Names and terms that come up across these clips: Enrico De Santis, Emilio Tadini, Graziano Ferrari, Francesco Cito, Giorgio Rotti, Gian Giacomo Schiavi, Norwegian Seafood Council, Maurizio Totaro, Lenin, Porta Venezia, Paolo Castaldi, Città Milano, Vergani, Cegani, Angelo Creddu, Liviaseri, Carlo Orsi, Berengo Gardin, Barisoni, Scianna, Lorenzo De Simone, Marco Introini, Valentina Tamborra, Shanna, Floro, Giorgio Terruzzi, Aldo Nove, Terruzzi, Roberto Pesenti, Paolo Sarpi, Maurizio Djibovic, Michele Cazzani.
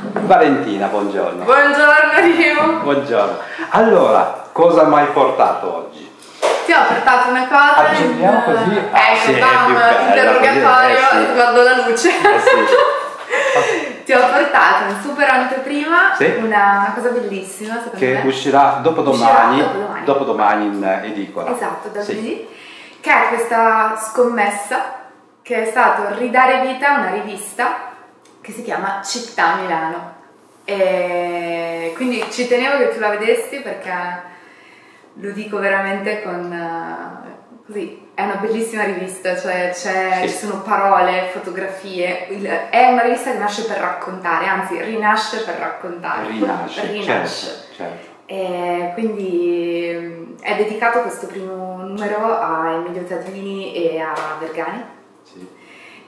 Valentina, buongiorno. Buongiorno Diego. Buongiorno. Allora, cosa mi hai portato oggi? Ti ho portato una cosa. Aggiungiamo così. Sì, fa un interrogatorio riguardo la luce. Sì. Ti ho portato in super anteprima, sì, una cosa bellissima secondo me. Che uscirà dopodomani, in edicola. Esatto, da sì, lì. Che è questa scommessa che è stato ridare vita a una rivista che si chiama Città Milano, e quindi ci tenevo che tu la vedessi perché lo dico veramente con così, è una bellissima rivista, cioè sì, ci sono parole, fotografie, è una rivista che nasce per raccontare, anzi rinasce per raccontare, rinasce. Certo. E quindi è dedicato questo primo numero a Emilio Tadini e a Vergani. Sì.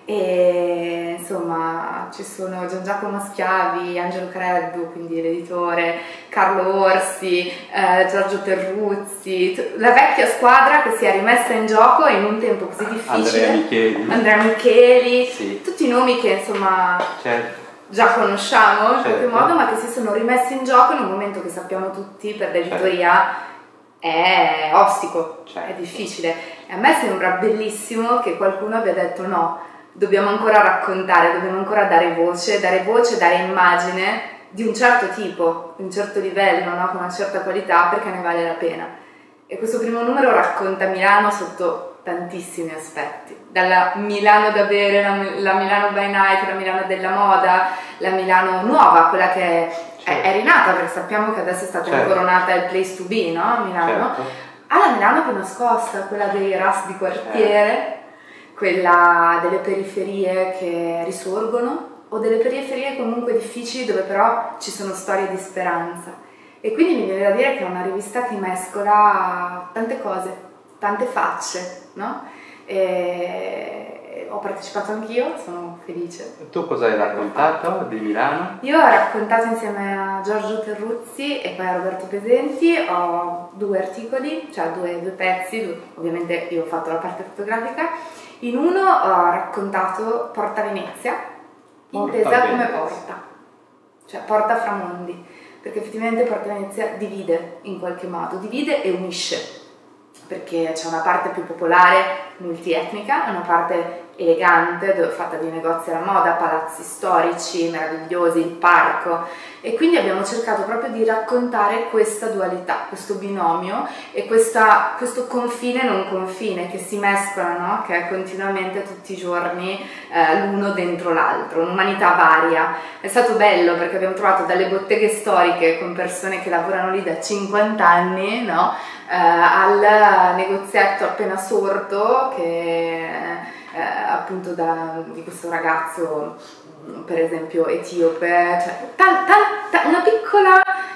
E insomma ci sono Gian Giacomo Schiavi, Angelo Creddu, quindi l'editore, Carlo Orsi, Giorgio Terruzzi, la vecchia squadra che si è rimessa in gioco in un tempo così difficile. Andrea Micheli, sì, tutti i nomi che insomma già conosciamo in qualche modo, ma che si sono rimessi in gioco in un momento che sappiamo tutti per l'editoria è ostico, è difficile. E a me sembra bellissimo che qualcuno abbia detto no, dobbiamo ancora raccontare, dobbiamo ancora dare voce, dare immagine di un certo tipo, di un certo livello, no? Con una certa qualità, perché ne vale la pena. E questo primo numero racconta Milano sotto tantissimi aspetti, dalla Milano da bere, la Milano by night, la Milano della moda, la Milano nuova, quella che è rinata, perché sappiamo che adesso è stata incoronata il place to be, no? Milano, alla Milano più nascosta, quella dei ras di quartiere, quella delle periferie che risorgono o delle periferie comunque difficili dove però ci sono storie di speranza. E quindi mi viene da dire che è una rivista che mescola tante cose, tante facce, no? E ho partecipato anch'io, sono felice. E tu cosa hai raccontato di Milano? Io ho raccontato insieme a Giorgio Terruzzi e poi a Roberto Pesenti, ho due articoli, cioè due pezzi, ovviamente io ho fatto la parte fotografica. In uno ho raccontato Porta Venezia, intesa come porta, cioè porta fra mondi, perché effettivamente Porta Venezia divide in qualche modo, divide e unisce, perché c'è una parte più popolare, multietnica, e una parte elegante, fatta di negozi alla moda, palazzi storici, meravigliosi, il parco, e quindi abbiamo cercato proprio di raccontare questa dualità, questo binomio e questo confine e non confine che si mescolano, che è continuamente tutti i giorni l'uno dentro l'altro, un'umanità varia. È stato bello perché abbiamo trovato dalle botteghe storiche con persone che lavorano lì da 50 anni, no? Al negozietto appena sorto che appunto di questo ragazzo per esempio etiope, cioè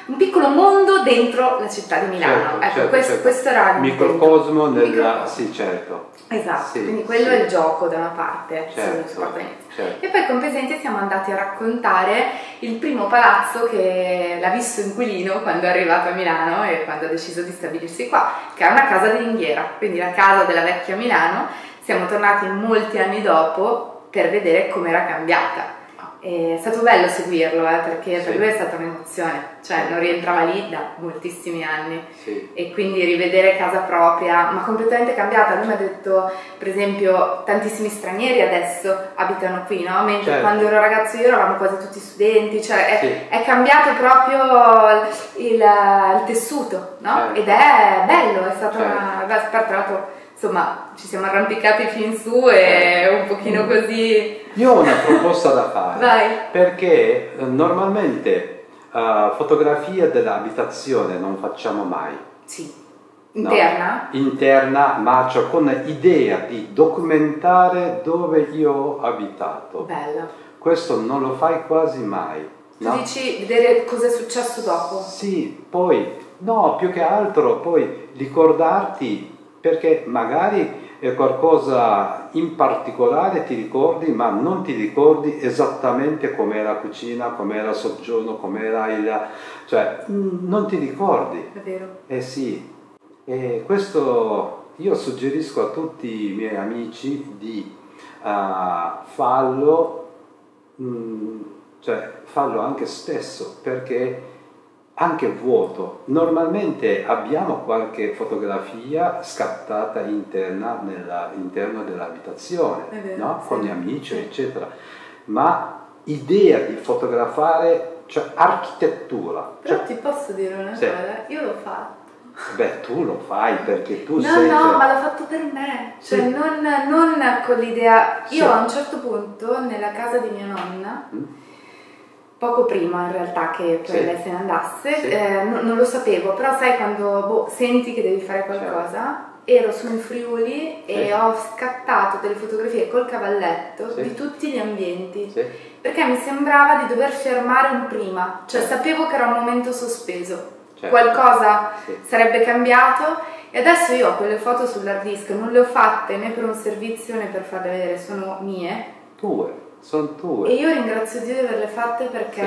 un piccolo mondo dentro la città di Milano, ecco, questo era il microcosmo della... Sì, certo. Esatto, sì, quindi quello è il gioco da una parte, e poi con Pesenti siamo andati a raccontare il primo palazzo che l'ha visto inquilino quando è arrivato a Milano e quando ha deciso di stabilirsi qua, che è una casa di ringhiera, quindi la casa della vecchia Milano. Siamo tornati molti anni dopo per vedere com'era cambiata. È stato bello seguirlo perché per lui è stata un'emozione, cioè non rientrava lì da moltissimi anni e quindi rivedere casa propria ma completamente cambiata. Lui mi ha detto per esempio tantissimi stranieri adesso abitano qui, no? Mentre quando ero ragazzo io eravamo quasi tutti studenti, cioè è cambiato proprio il tessuto, no? Ed è bello, è stato una... Insomma, ci siamo arrampicati fin su e un pochino così... Io ho una proposta da fare, perché normalmente fotografia dell'abitazione non facciamo mai. Sì, interna? No? Interna, ma cioè con l'idea di documentare dove io ho abitato. Bello. Questo non lo fai quasi mai. No? Tu dici vedere cosa è successo dopo? Sì, poi, no, più che altro, poi ricordarti... Perché magari qualcosa in particolare ti ricordi, ma non ti ricordi esattamente com'era la cucina, com'era il soggiorno, com'era il... Cioè, non ti ricordi. È vero. Eh sì. E questo io suggerisco a tutti i miei amici di farlo cioè fallo anche stesso, perché anche vuoto. Normalmente abbiamo qualche fotografia scattata interna all'interno dell'abitazione, no? Con gli amici, eccetera. Ma l'idea di fotografare, cioè architettura. Però cioè, ti posso dire una cosa, io l'ho fatto. Beh, tu lo fai perché tu sei... No, ma l'ho fatto per me, cioè non con l'idea... Io a un certo punto, nella casa di mia nonna, poco prima in realtà che poi lei se ne andasse, non lo sapevo, però sai quando senti che devi fare qualcosa, ero su in Friuli e ho scattato delle fotografie col cavalletto di tutti gli ambienti, perché mi sembrava di dover fermare un prima, cioè sapevo che era un momento sospeso. Qualcosa sarebbe cambiato, e adesso io ho quelle foto sull'hard disk, non le ho fatte né per un servizio né per farle vedere, sono mie. Sono tue. E io ringrazio Dio di averle fatte, perché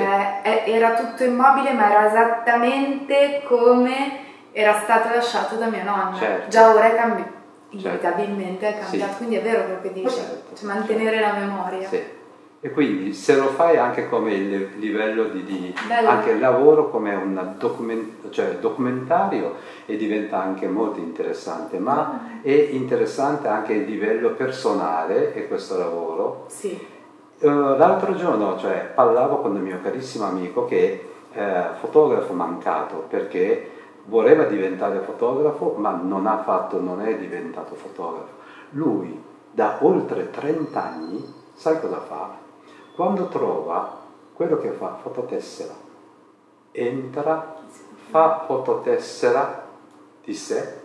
era tutto immobile, ma era esattamente come era stato lasciato da mia nonna. Già ora è cambiato, inevitabilmente è cambiato, quindi è vero quello che dice, cioè, mantenere la memoria. E quindi se lo fai anche come il livello di anche il lavoro, come un documentario, e diventa anche molto interessante, ma è interessante anche il livello personale e questo lavoro. L'altro giorno parlavo con il mio carissimo amico che è fotografo mancato, perché voleva diventare fotografo ma non è diventato fotografo. Lui da oltre 30 anni sai cosa fa? Quando trova quello che fa, fototessera, entra, fa fototessera di sé,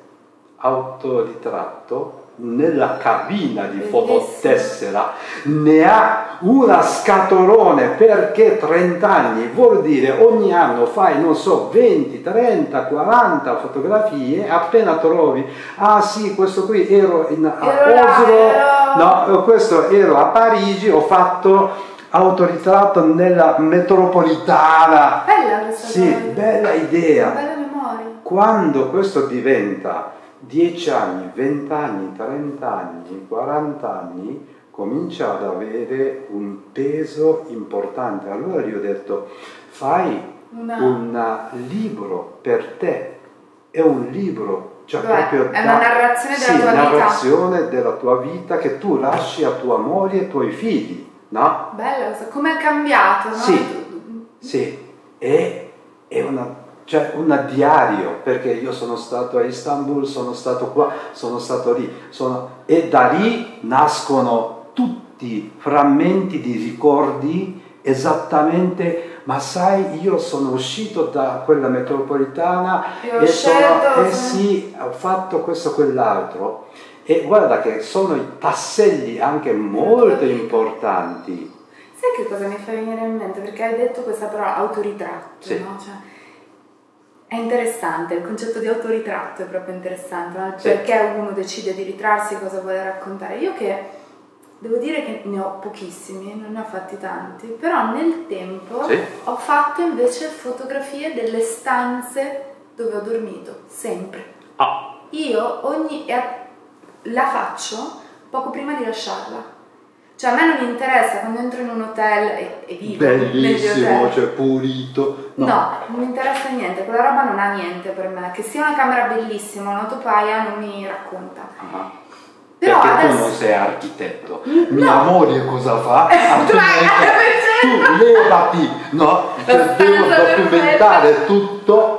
autoritratto, nella cabina di fototessera, ne ha una scatolone, perché 30 anni vuol dire ogni anno fai, non so, 20, 30, 40 fotografie, appena trovi, ah sì, questo qui ero a Oslo, no, questo ero a Parigi, ho fatto... autoritratto nella metropolitana. Bella questa bella idea, bella memoria. Quando questo diventa 10 anni, 20 anni, 30 anni, 40 anni, comincia ad avere un peso importante. Allora gli ho detto, fai un libro per te, è un libro, cioè proprio è una narrazione della tua vita, che tu lasci a tua moglie e ai tuoi figli. No? Bello, come è cambiato, no? È un diario, perché io sono stato a Istanbul, sono stato qua, sono stato lì, e da lì nascono tutti frammenti di ricordi esattamente. Ma sai, io sono uscito da quella metropolitana e ho fatto questo, quell'altro. E guarda che sono i tasselli anche molto importanti. Sai che cosa mi fa venire in mente? Perché hai detto questa parola autoritratto, no? Cioè, è interessante, il concetto di autoritratto è proprio interessante, no? Perché uno decide di ritrarsi, cosa vuole raccontare. Io che devo dire che ne ho pochissimi, non ne ho fatti tanti, però nel tempo ho fatto invece fotografie delle stanze dove ho dormito, sempre. Io la faccio poco prima di lasciarla, cioè a me non mi interessa quando entro in un hotel e vivo bellissimo, cioè pulito, no, non mi interessa niente, quella roba non ha niente per me, che sia una camera bellissima, una topaia non mi racconta. Però perché adesso... tu non sei architetto, mia moglie cosa fa? Tu levati, no? Cioè, devo documentare tutto.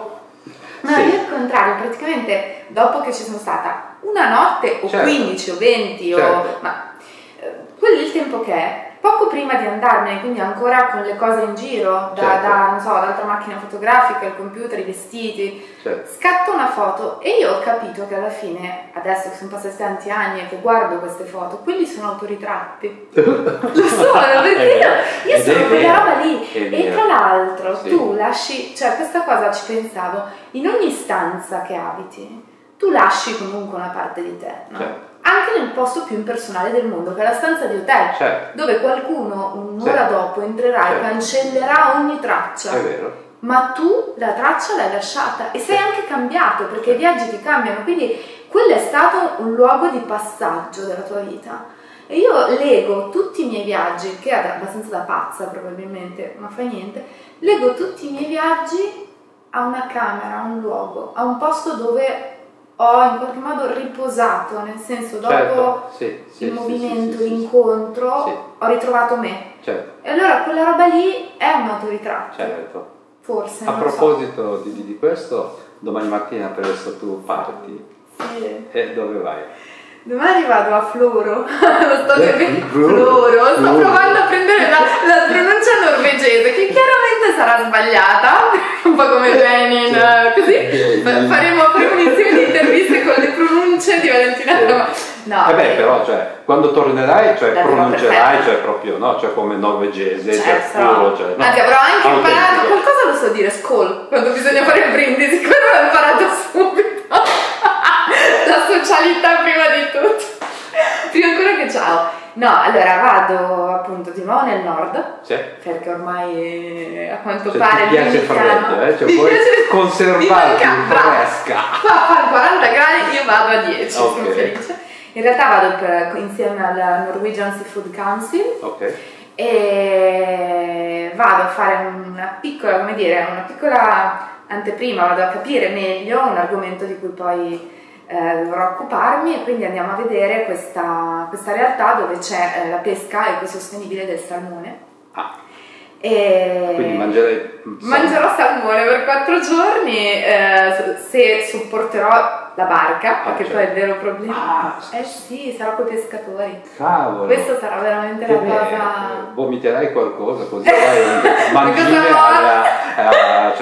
Ma io al contrario, praticamente dopo che ci sono stata una notte o 15 o 20 o... ma quello è il tempo che è, poco prima di andarmene, quindi ancora con le cose in giro, non so, dall'altra macchina fotografica, il computer, i vestiti, scatto una foto, e io ho capito che alla fine, adesso che sono passati tanti anni e che guardo queste foto, quelli sono autoritratti. Lo so, perché io sono quella roba lì. E tra l'altro tu lasci, cioè questa cosa ci pensavo, in ogni stanza che abiti tu lasci comunque una parte di te, no? Anche nel posto più impersonale del mondo, che è la stanza di hotel, dove qualcuno un'ora dopo entrerà e cancellerà ogni traccia, ma tu la traccia l'hai lasciata, e sei anche cambiato, perché i viaggi ti cambiano, quindi quello è stato un luogo di passaggio della tua vita. E io lego tutti i miei viaggi, che è abbastanza da pazza probabilmente, ma fa niente, lego tutti i miei viaggi a una camera, a un luogo, a un posto dove ho in qualche modo riposato, nel senso dopo il movimento, l'incontro, ho ritrovato me. Certo. E allora quella roba lì è un autoritratto. Certo. Forse. A proposito di questo, domani mattina presto tu parti. Sì. E dove vai? Domani vado a Floro, sto provando a prendere la pronuncia norvegese, che chiaramente sarà sbagliata, un po' come Lenin, così faremo un'insieme di interviste con le pronunce di Valentina. No, vabbè, però cioè, quando tornerai pronuncerai proprio, no? Cioè come norvegese, Floro, no? Anche avrò anche imparato, qualcosa lo so dire, skål, quando bisogna fare il brindisi, quello l'ho imparato subito. La socialità prima di tutto, prima ancora che ciao. No, allora vado appunto di nuovo nel nord, perché ormai a quanto pare ti piace freddo, mi puoi conservare fresca. Qua fa 40 gradi, io vado a 10, sono felice. In realtà vado insieme alla Norwegian Seafood Council, e vado a fare una piccola, come dire, una piccola anteprima, vado a capire meglio un argomento di cui poi dovrò occuparmi, e quindi andiamo a vedere questa realtà dove c'è la pesca ecosostenibile del salmone. E quindi mangerò salmone per 4 giorni, se supporterò la barca, perché poi è il vero problema. Sarò coi pescatori. Cavolo! Questo sarà veramente la cosa. Vomiterai qualcosa, così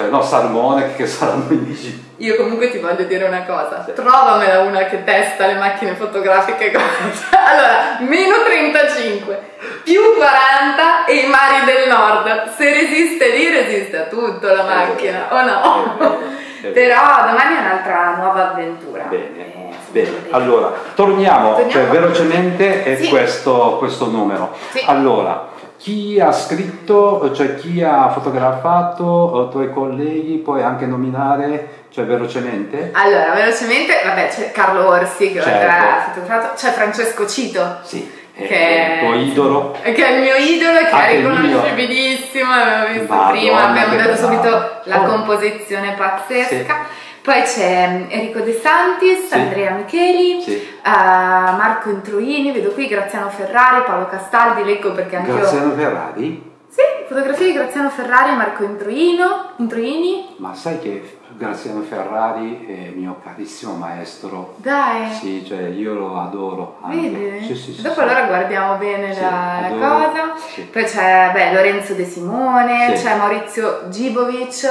no, salmone che saranno lì. Io comunque ti voglio dire una cosa, trovamela una che testa le macchine fotografiche. Allora, -35, +40 e i mari del nord. Se resiste lì, resiste a tutto la macchina, o no? Però domani è un'altra nuova avventura. Bene. Allora torniamo. Cioè, velocemente questo numero. Allora, chi ha scritto, cioè chi ha fotografato, i tuoi colleghi, puoi anche nominare, cioè velocemente? Allora, velocemente, vabbè, c'è Carlo Orsi che ha fotografato, c'è Francesco Cito. Che è il tuo idolo. Che è il mio idolo, che è riconoscibilissimo, l'abbiamo visto prima, abbiamo dato subito la composizione pazzesca. Poi c'è Enrico De Santis, Andrea Micheli, Marco Introini, vedo qui Graziano Ferrari, Paolo Castaldi, leggo perché anche Graziano Ferrari? Sì, fotografie di Graziano Ferrari e Marco Introini. Ma sai che Graziano Ferrari è mio carissimo maestro. Dai! Sì, cioè io lo adoro. Vedi? Sì, dopo allora guardiamo bene la cosa. Poi c'è Lorenzo De Simone, c'è Maurizio Djibovic,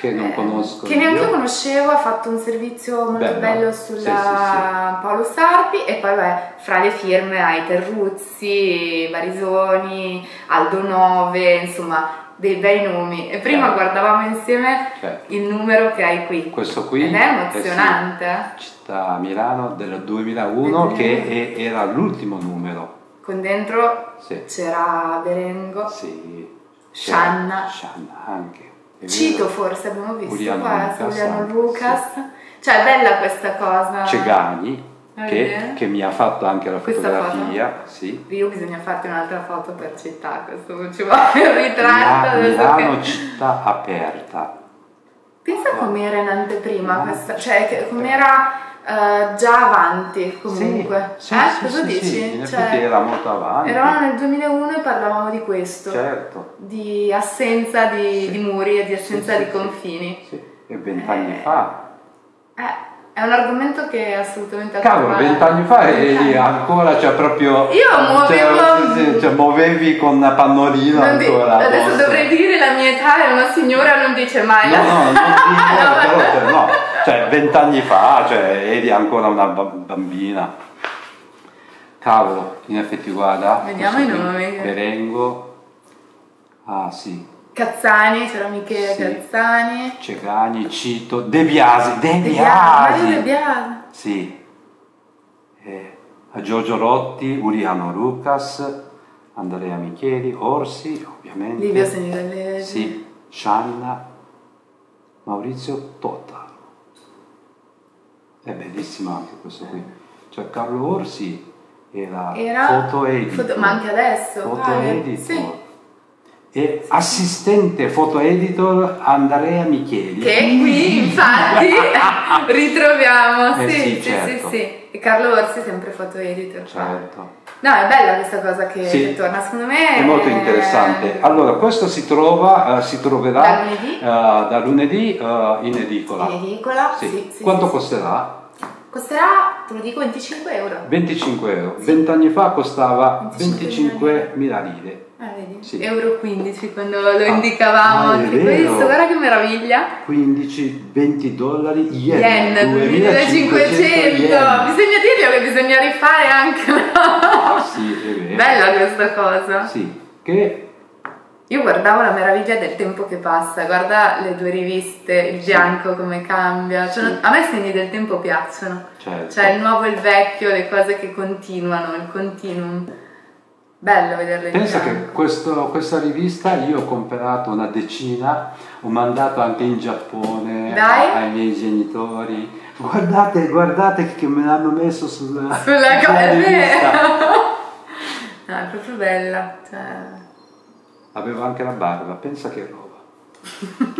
che non conosco. Che neanche io conoscevo, ha fatto un servizio molto bello sulla Paolo Sarpi. E poi fra le firme hai Terruzzi, Barisoni, Aldo Nove, insomma, dei bei nomi. E prima guardavamo insieme il numero che hai qui. Questo qui ed è emozionante. Città Milano del 2001, che era l'ultimo numero. Con dentro c'era Berengo, Shanna. Shanna anche. Cito forse abbiamo visto Uliano Lucas. Cioè è bella questa cosa. Cegani. Che mi ha fatto anche la fotografia. Io bisogna farti un'altra foto per città, questo ci vuole il ritratto. Milano città aperta. Pensa com'era in anteprima questa, cioè com'era già avanti comunque. Cosa dici? In effetti era molto avanti. Eravamo nel 2001 e parlavamo di questo, di assenza di muri e di assenza di confini. E 20 anni fa. È un argomento che è assolutamente... Cavolo, 20 anni fa e ancora proprio... Io muovevo... Cioè, muovevi con una pannolina ancora. Adesso dovrei dire la mia età, e una signora non dice mai... No, cioè 20 anni fa, cioè, eri ancora una bambina. Cavolo, in effetti guarda... Vediamo i nomi. Berengo... Cazzani, c'era Michele Cazzani, Cegani, Cito, De Biasi. Giorgio Rotti, Uliano Lucas, Andrea Micheli, Orsi, ovviamente Liviaseri, Scianna, Maurizio Totaro. È bellissimo anche questo qui, cioè Carlo Orsi era foto editor, ma anche adesso foto editor. Sì. E sì, assistente foto editor Andrea Micheli, che qui infatti ritroviamo sì, certo. E Carlo Orsi sempre foto editor, certo. No, è bella questa cosa che torna, secondo me è molto interessante. Allora, questo si trova, si troverà da lunedì in edicola. In edicola? Sì. Quanto costerà? Costerà, te lo dico, 25 euro. 25 euro. Sì. 20 anni fa costava 25.000 lire. Ah, vedi? Sì. Euro 15 quando lo indicavamo. Anche questo, guarda che meraviglia. 15-20 dollari yen. 2500. Bisogna dirlo che bisogna rifare anche. No? Ah, sì, è vero. Bella questa cosa. Sì. Che... Io guardavo la meraviglia del tempo che passa, guarda le due riviste, il bianco come cambia, cioè, a me i segni del tempo piacciono, cioè il nuovo e il vecchio, le cose che continuano, il continuum, bello vederle in bianco. Pensa che questa rivista io ho comprato una decina, ho mandato anche in Giappone ai miei genitori, guardate che me l'hanno messo sulla rivista. No, è proprio bella, cioè... Avevo anche la barba, pensa che roba.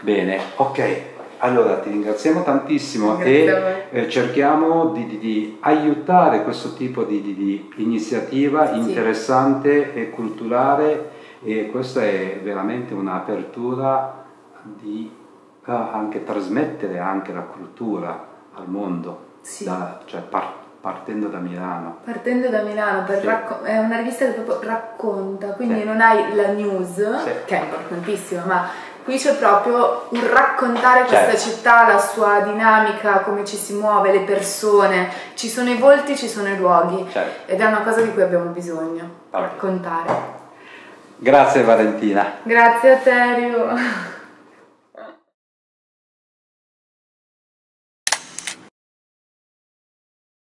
Bene, ok, allora ti ringraziamo tantissimo e cerchiamo di aiutare questo tipo di iniziativa interessante e culturale, e questa è veramente un'apertura di anche trasmettere anche la cultura al mondo, cioè partendo da Milano. Partendo da Milano, è una rivista che proprio racconta, quindi non hai la news, che è importantissima, ma qui c'è proprio un raccontare questa città, la sua dinamica, come ci si muove, le persone, ci sono i volti, ci sono i luoghi, ed è una cosa di cui abbiamo bisogno, raccontare. Grazie Valentina. Grazie a te, Rio.